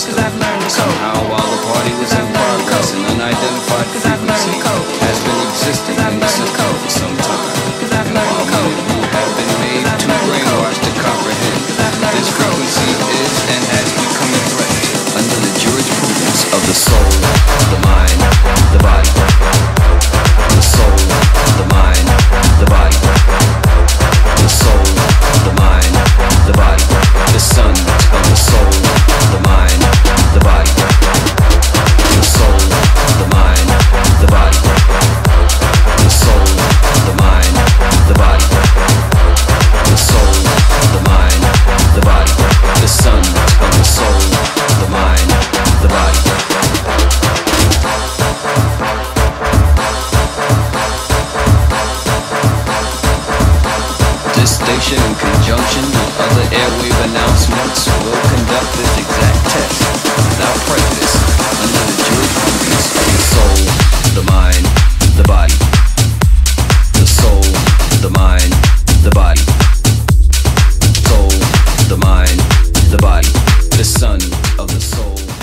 close, cause I've learned to cope. Somehow while the party was in progress, an unidentified frequency has been existing in the system for some time, and while many people have been made too brainwashed to comprehend, this frequency is and has become a threat under the jurisprudence of the soul, the mind, the body. The soul, the mind, the body. The soul, the mind, the body. The sun of the soul, the mind, the body. The soul, the mind, the body. The soul, the mind, the body. The soul, the mind, the body. The sun of the soul, the mind, the body. This station, in conjunction with other airwave announcements, will conduct this exact test without prejudice under the jurisprudence of the soul, the mind, the body. The soul, the mind, the body. Soul, the mind, the body. The sun of the soul.